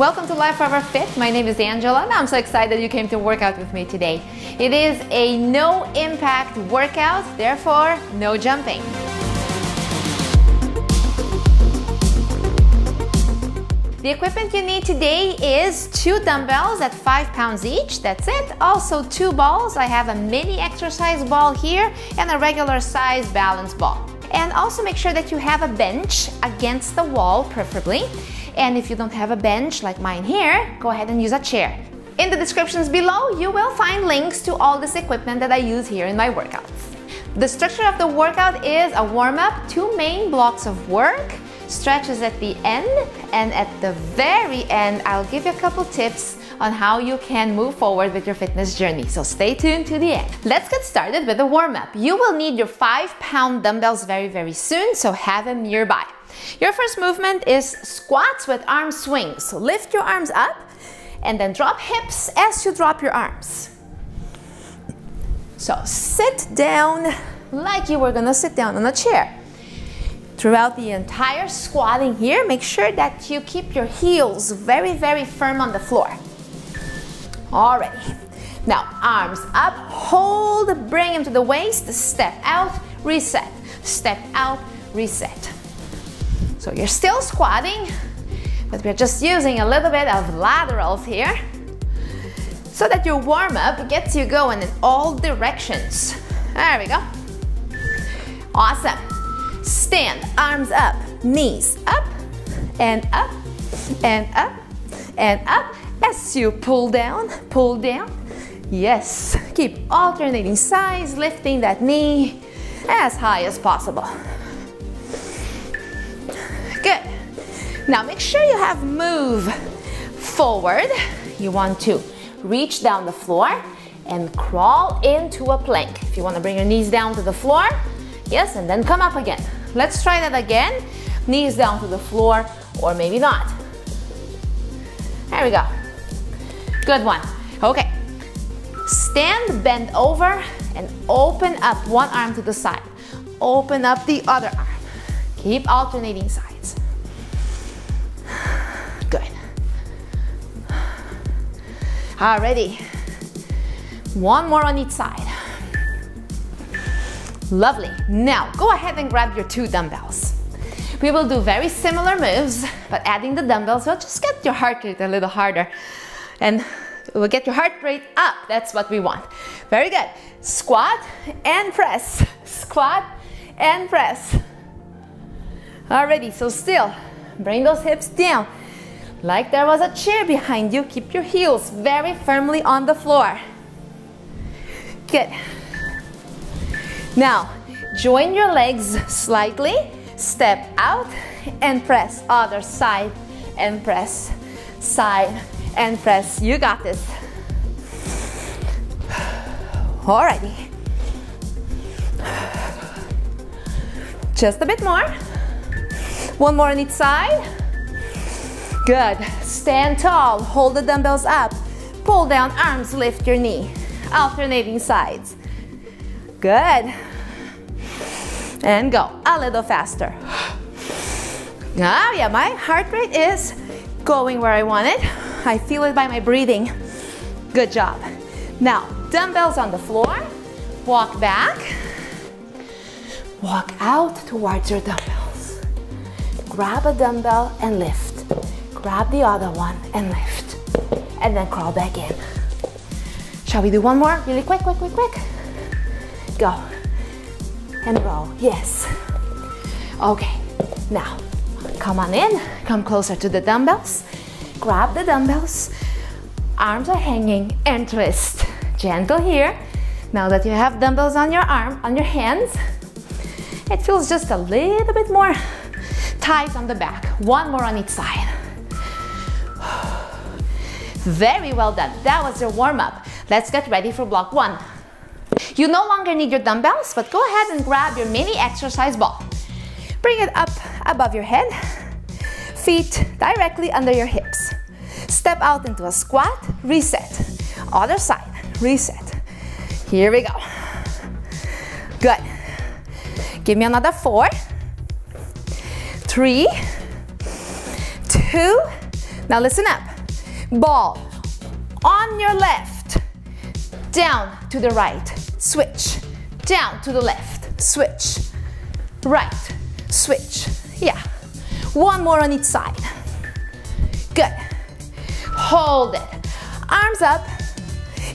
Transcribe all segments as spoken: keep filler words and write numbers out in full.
Welcome to Life Forever Fit. My name is Angela and I'm so excited you came to work out with me today. It is a no impact workout, therefore no jumping. The equipment you need today is two dumbbells at five pounds each, that's it. Also two balls, I have a mini exercise ball here and a regular size balance ball. And also make sure that you have a bench against the wall, preferably. And if you don't have a bench like mine here, go ahead and use a chair. In the descriptions below, you will find links to all this equipment that I use here in my workouts. The structure of the workout is a warm-up, two main blocks of work, stretches at the end, and at the very end I'll give you a couple tips on how you can move forward with your fitness journey, so stay tuned to the end. Let's get started with the warm-up. You will need your five pound dumbbells very very soon, so have them nearby. Your first movement is squats with arm swings, so lift your arms up and then drop hips as you drop your arms. So sit down like you were gonna sit down on a chair. Throughout the entire squatting here, make sure that you keep your heels very, very firm on the floor. Alrighty. Now, arms up, hold, bring them to the waist, step out, reset, step out, reset. So you're still squatting, but we're just using a little bit of laterals here so that your warm-up gets you going in all directions. There we go. Awesome. Stand, arms up, knees up, and up, and up, and up. As you pull down, pull down. Yes, keep alternating sides, lifting that knee as high as possible. Good. Now make sure you have move forward. You want to reach down the floor and crawl into a plank. If you want to bring your knees down to the floor, yes, and then come up again. Let's try that again. Knees down to the floor, or maybe not. There we go. Good one. Okay. Stand, bend over, and open up one arm to the side. Open up the other arm. Keep alternating sides. Good. Alrighty. One more on each side. Lovely. Now, go ahead and grab your two dumbbells. We will do very similar moves, but adding the dumbbells will just get your heart rate a little harder. And it will get your heart rate up. That's what we want. Very good. Squat and press. Squat and press. Alrighty, so still, bring those hips down. Like there was a chair behind you, keep your heels very firmly on the floor. Good. Now, join your legs slightly, step out and press, other side and press, side and press. You got this. Alrighty. Just a bit more. One more on each side. Good. Stand tall, hold the dumbbells up, pull down arms, lift your knee, alternating sides. Good. And go a little faster. Ah, yeah, my heart rate is going where I want it. I feel it by my breathing. Good job. Now, dumbbells on the floor. Walk back. Walk out towards your dumbbells. Grab a dumbbell and lift. Grab the other one and lift. And then crawl back in. Shall we do one more? Really quick, quick, quick, quick. Go and roll. Yes. Okay, now come on in, come closer to the dumbbells, grab the dumbbells, arms are hanging, and twist. Gentle here. Now that you have dumbbells on your arm, on your hands, it feels just a little bit more tight on the back. One more on each side. Very well done. That was your warm-up. Let's get ready for block one. You no longer need your dumbbells, but go ahead and grab your mini exercise ball. Bring it up above your head, feet directly under your hips. Step out into a squat, reset. Other side, reset. Here we go. Good. Give me another four, three, two, Now listen up. Ball on your left, down to the right, switch, down to the left, switch, right, switch, yeah. One more on each side. Good. Hold it. Arms up.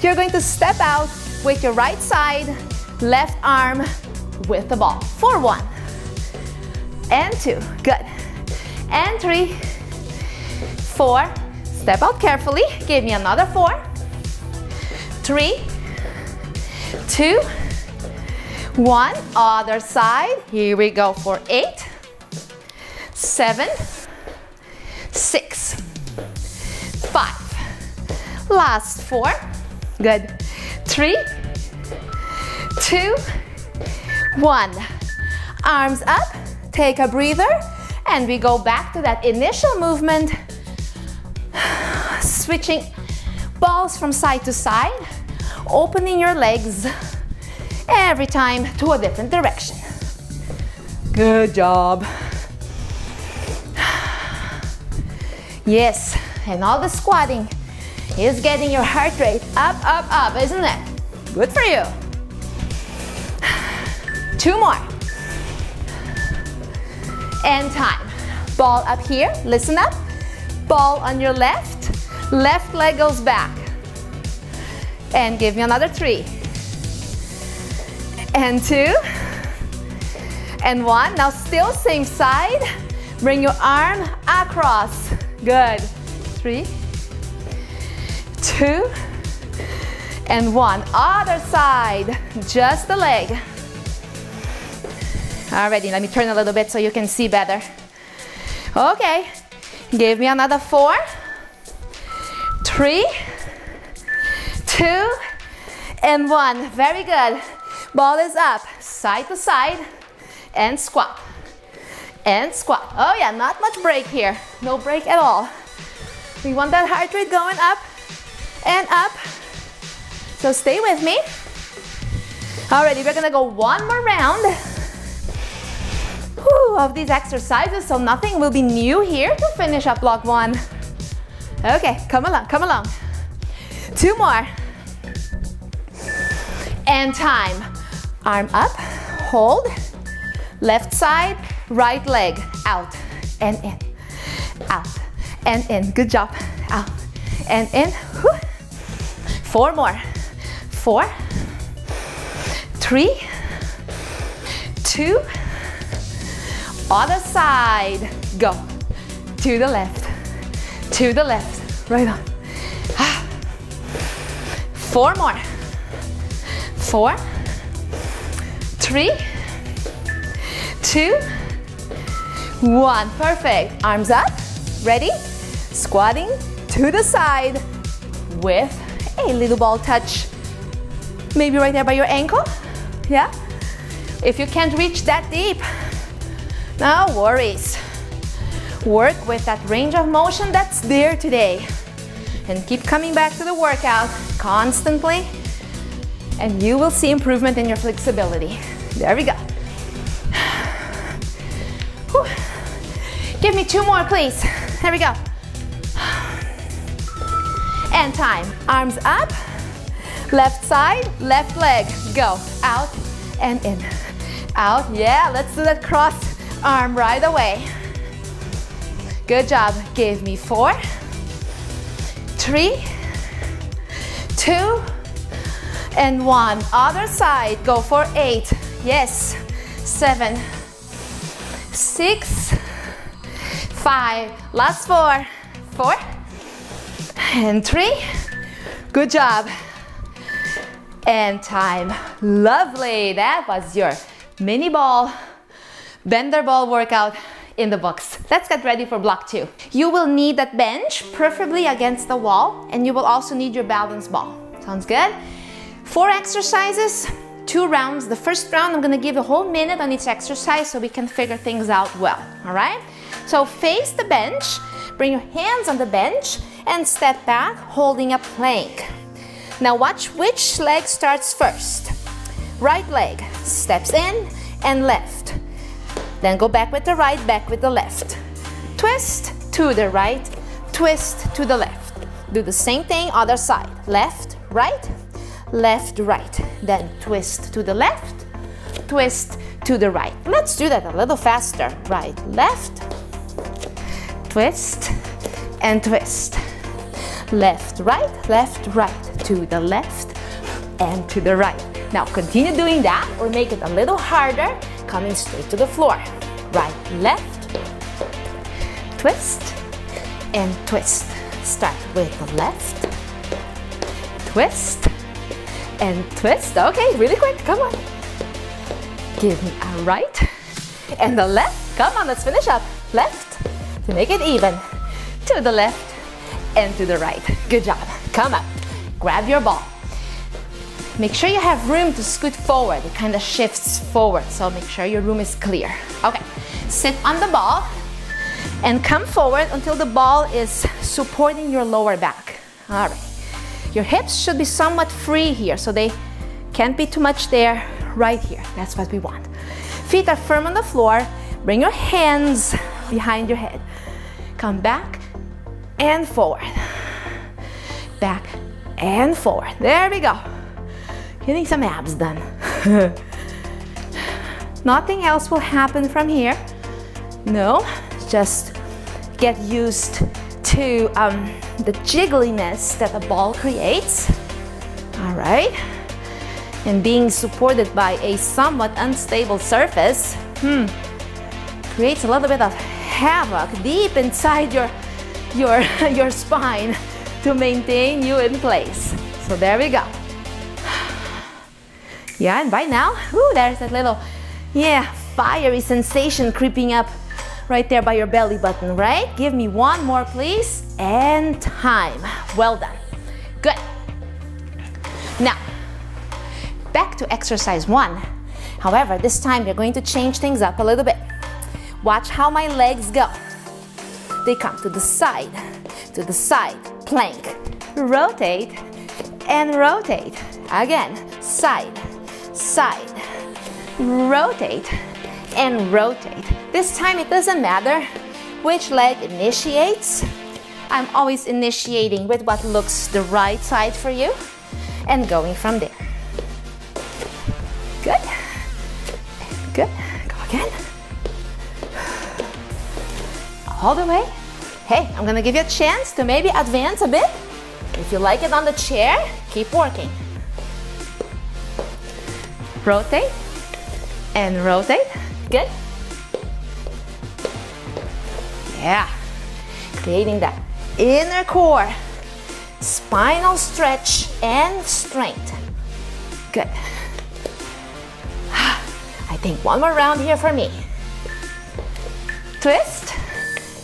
You're going to step out with your right side, left arm with the ball. For one. And two. Good. And three. Four. Step out carefully. Give me another four. Three. Two. One. Other side. Here we go for eight. Seven. Six. Five. Last four. Good. Three. Two. One. Arms up. Take a breather. And we go back to that initial movement. Switching balls from side to side. Opening your legs every time to a different direction. Good job. Yes, and all the squatting is getting your heart rate up, up, up, isn't it? Good for you. Two more. And time. Ball up here, listen up. Ball on your left, left leg goes back. And give me another three. And two. And one. Now still same side. Bring your arm across. Good. Three, two, and one. Other side, just the leg. Alrighty, let me turn a little bit so you can see better. Okay, give me another four, three, two, and one. Very good. Ball is up, side to side, and squat. And squat. Oh yeah, not much break here. No break at all. We want that heart rate going up and up. So stay with me. Alrighty, we're gonna go one more round whew, of these exercises, so nothing will be new here to finish up block one. Okay, come along, come along. Two more. And time. Arm up, hold, left side, right leg, out and in, out and in, good job, out and in, whew. Four more, four, three, two, other side, go, to the left, to the left, right on, four more, four, three, two, one, perfect. Arms up, ready? Squatting to the side with a little ball touch. Maybe right there by your ankle, yeah? If you can't reach that deep, no worries. Work with that range of motion that's there today. And keep coming back to the workout constantly, and you will see improvement in your flexibility. There we go. Whew. Give me two more, please. Here we go. And time. Arms up. Left side, left leg. Go. Out and in. Out. Yeah, let's do that cross arm right away. Good job. Give me four, three, two, and one. Other side. Go for eight. Yes. Seven, six, five, last four, four, and three, good job, and time. Lovely, that was your mini ball, Bender Ball workout in the books. Let's get ready for block two. You will need that bench, preferably against the wall, and you will also need your balance ball. Sounds good? Four exercises, two rounds. The first round, I'm gonna give a whole minute on each exercise so we can figure things out well, all right? So face the bench, bring your hands on the bench and step back holding a plank. Now watch which leg starts first. Right leg steps in and left. Then go back with the right, back with the left. Twist to the right, twist to the left. Do the same thing, other side. Left, right, left, right. Then twist to the left, twist to the right. Let's do that a little faster. Right, left, twist, and twist. Left, right, left, right. To the left and to the right. Now continue doing that or make it a little harder, coming straight to the floor. Right, left, twist, and twist. Start with the left, twist, and twist. Okay, really quick, come on. Give me a right, and the left. Come on, let's finish up. Left, to make it even. To the left, and to the right. Good job, come up. Grab your ball. Make sure you have room to scoot forward. It kind of shifts forward, so make sure your room is clear. Okay, sit on the ball and come forward until the ball is supporting your lower back. All right, your hips should be somewhat free here, so they can't be too much there, right here. That's what we want. Feet are firm on the floor. Bring your hands behind your head. Come back and forward. Back and forward. There we go. Getting some abs done. Nothing else will happen from here. No, just get used to um, the jiggliness that the ball creates. All right, and being supported by a somewhat unstable surface hmm, creates a little bit of havoc deep inside your your your spine to maintain you in place. So there we go. Yeah, and by now, ooh, there's that little, yeah, fiery sensation creeping up right there by your belly button, right? Give me one more, please, and time. Well done. Good. Now, back to exercise one. However, this time you're going to change things up a little bit. Watch how my legs go. They come to the side, to the side, plank, rotate, and rotate. Again, side, side, rotate, and rotate. This time it doesn't matter which leg initiates. I'm always initiating with what looks the right side for you and going from there. Good, good, go again. All the way. Hey, I'm gonna give you a chance to maybe advance a bit. If you like it on the chair, keep working. Rotate and rotate. Good. Yeah. Creating that inner core, spinal stretch and strength. Good. I think one more round here for me. Twist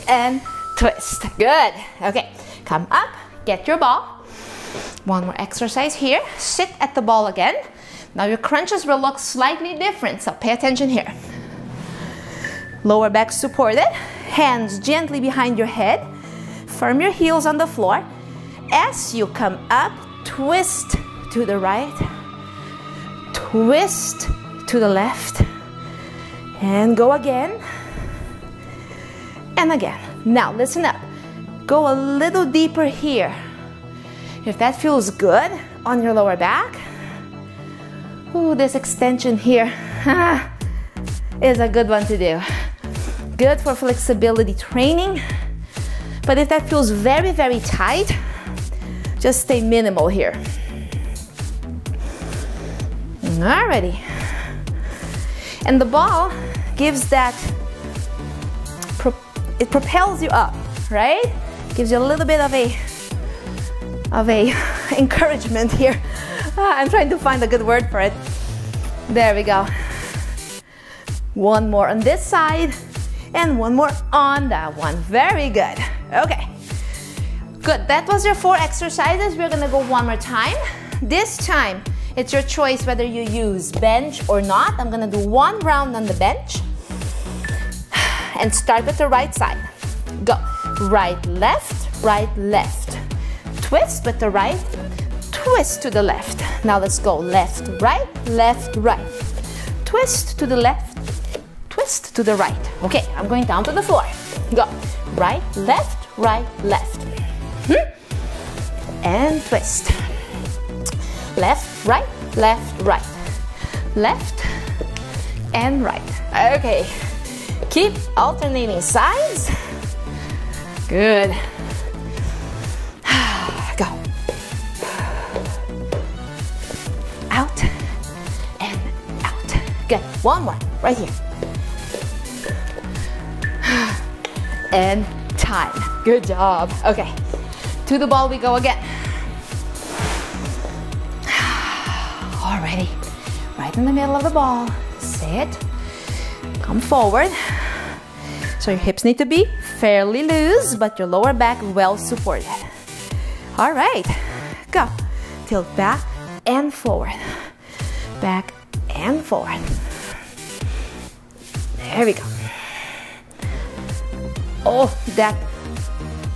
and twist. Good. Okay. Come up. Get your ball. One more exercise here. Sit at the ball again. Now your crunches will look slightly different, so pay attention here. Lower back supported, hands gently behind your head, firm your heels on the floor. As you come up, twist to the right, twist to the left, and go again, and again. Now listen up, go a little deeper here. If that feels good on your lower back, ooh, this extension here ah, is a good one to do. Good for flexibility training. But if that feels very, very tight, just stay minimal here. Alrighty. And the ball gives that, pro it propels you up, right? Gives you a little bit of a, of a encouragement here. I'm trying to find a good word for it. There we go. One more on this side and one more on that one. Very good. Okay. Good. That was your four exercises. We're gonna go one more time. This time, it's your choice whether you use bench or not. I'm gonna do one round on the bench and start with the right side. Go. Right, left, right, left. Twist with the right. Twist to the left. Now let's go left, right, left, right. Twist to the left, twist to the right. Okay, I'm going down to the floor. Go. Right, left, right, left. And twist. Left, right, left, right. Left and right. Okay. Keep alternating sides. Good. Go. Out and out. Good. One more. Right here. And time. Good job. Okay. To the ball we go again. Alrighty. Right in the middle of the ball. Sit. Come forward. So your hips need to be fairly loose, but your lower back well supported. Alright. Go. Tilt back and forward. Back and forward. There we go. Oh, that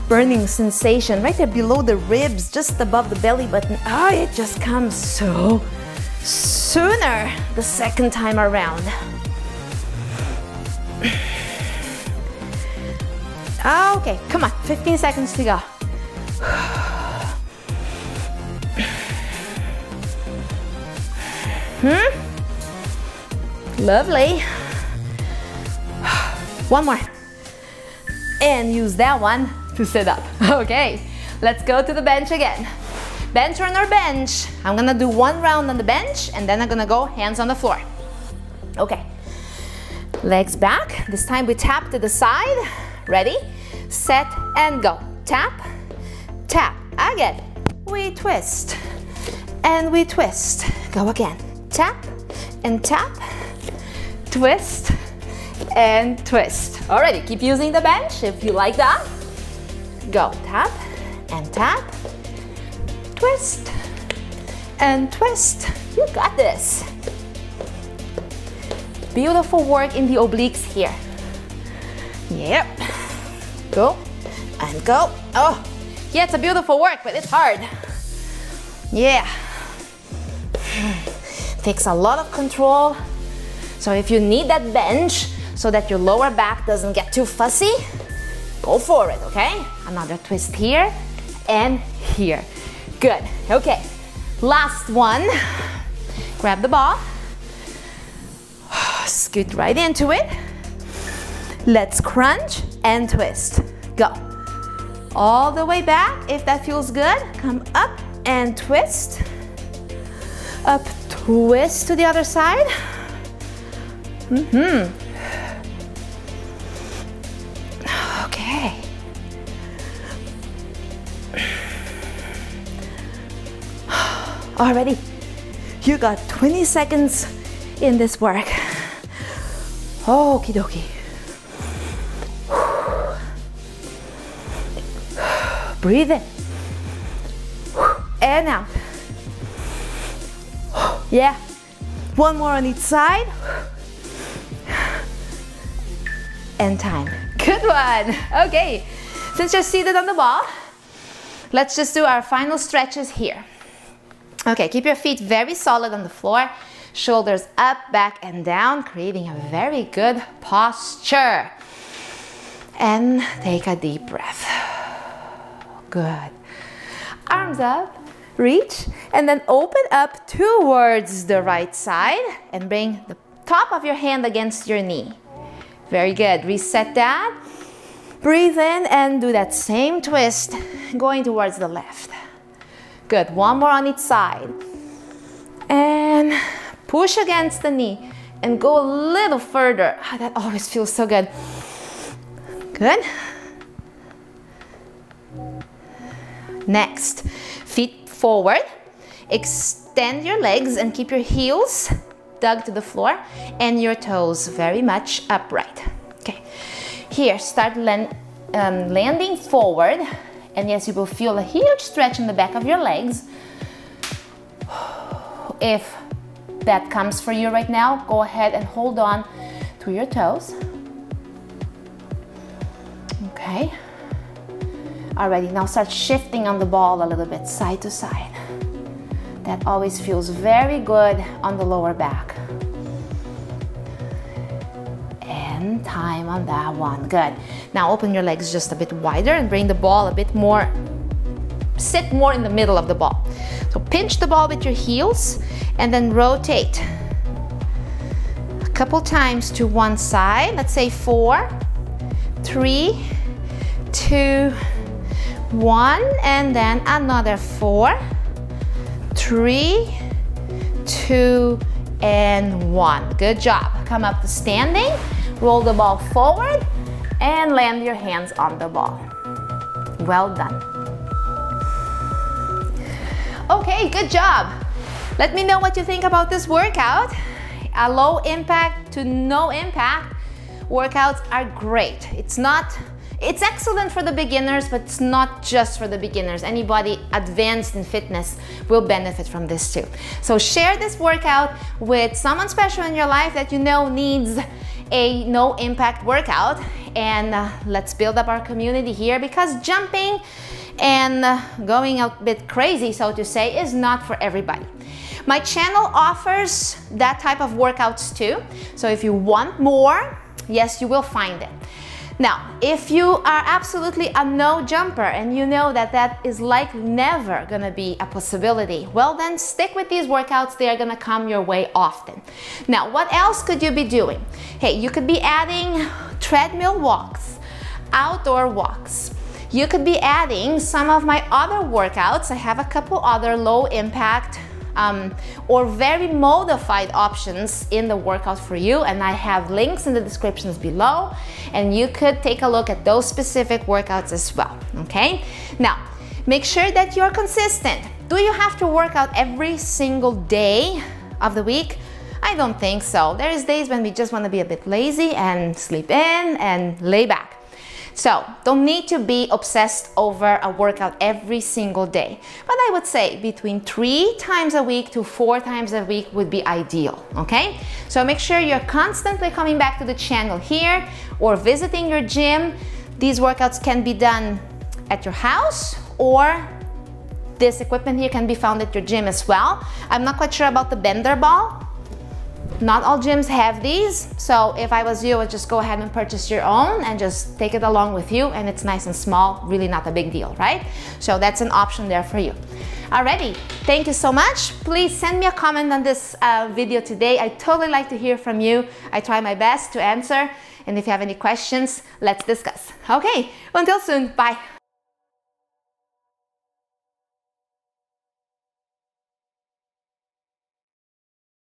burning sensation right there below the ribs, just above the belly button. Oh, it just comes so sooner the second time around. Okay, come on, fifteen seconds to go. Hmm? Lovely. One more. And use that one to sit up. Okay, let's go to the bench again. Bench runner bench. I'm gonna do one round on the bench and then I'm gonna go hands on the floor. Okay, legs back. This time we tap to the side. Ready, set and go. Tap, tap, again. We twist and we twist. Go again. Tap and tap, twist and twist. Alrighty, keep using the bench if you like that. Go, tap and tap, twist and twist. You got this. Beautiful work in the obliques here. Yep. Go and go. Oh, yeah, it's a beautiful work, but it's hard. Yeah. Takes a lot of control. So if you need that bench so that your lower back doesn't get too fussy, go for it, okay? Another twist here and here. Good, okay. Last one. Grab the ball. Scoot right into it. Let's crunch and twist. Go. All the way back, if that feels good. Come up and twist. Up, twist to the other side. Mm-hmm. Okay. Already, you got twenty seconds in this work. Okie dokie. Breathe in. And out. Yeah. One more on each side. And time. Good one. Okay, since you're seated on the ball, let's just do our final stretches here. Okay, keep your feet very solid on the floor, shoulders up, back and down, creating a very good posture. And take a deep breath. Good. Arms up, reach, and then open up towards the right side and bring the top of your hand against your knee. Very good. Reset that. Breathe in and do that same twist, going towards the left. Good. One more on each side. And push against the knee and go a little further. Oh, that always feels so good. Good. Next, feet forward. Extend your legs and keep your heels dug to the floor and your toes very much upright. Okay, here start land, um, landing forward, and yes, you will feel a huge stretch in the back of your legs. If that comes for you right now, go ahead and hold on to your toes. Okay, alrighty, now start shifting on the ball a little bit side to side. That always feels very good on the lower back. And spend time on that one. Good. Now open your legs just a bit wider and bring the ball a bit more, sit more in the middle of the ball. So pinch the ball with your heels and then rotate a couple times to one side. Let's say four, three, two, one, and then another four, three, two, and one. Good job. Come up to standing, roll the ball forward, and land your hands on the ball. Well done. Okay, good job. Let me know what you think about this workout. A low impact to no impact workouts are great. It's not, it's excellent for the beginners, but it's not just for the beginners. Anybody advanced in fitness will benefit from this too. So share this workout with someone special in your life that you know needs a no impact workout, and uh, let's build up our community here, because jumping and uh, going a bit crazy, so to say, is not for everybody. My channel offers that type of workouts too, so if you want more, yes, you will find it. Now, if you are absolutely a no jumper and you know that that is likely never gonna be a possibility, well then stick with these workouts, they are gonna come your way often. Now, what else could you be doing? Hey, you could be adding treadmill walks, outdoor walks. You could be adding some of my other workouts. I have a couple other low impact Um, or very modified options in the workout for you, and I have links in the descriptions below, and you could take a look at those specific workouts as well. Okay, now make sure that you're consistent. Do you have to work out every single day of the week? I don't think so. There is days when we just want to be a bit lazy and sleep in and lay back. So, don't need to be obsessed over a workout every single day. But I would say between three times a week to four times a week would be ideal, okay? So make sure you're constantly coming back to the channel here or visiting your gym. These workouts can be done at your house, or this equipment here can be found at your gym as well. I'm not quite sure about the Bender Ball. Not all gyms have these, so if I was you, I would just go ahead and purchase your own and just take it along with you, and it's nice and small, really not a big deal, right? So that's an option there for you. Alrighty, thank you so much. Please send me a comment on this uh, video today. I totally like to hear from you. I try my best to answer, and if you have any questions, let's discuss. Okay, until soon, bye.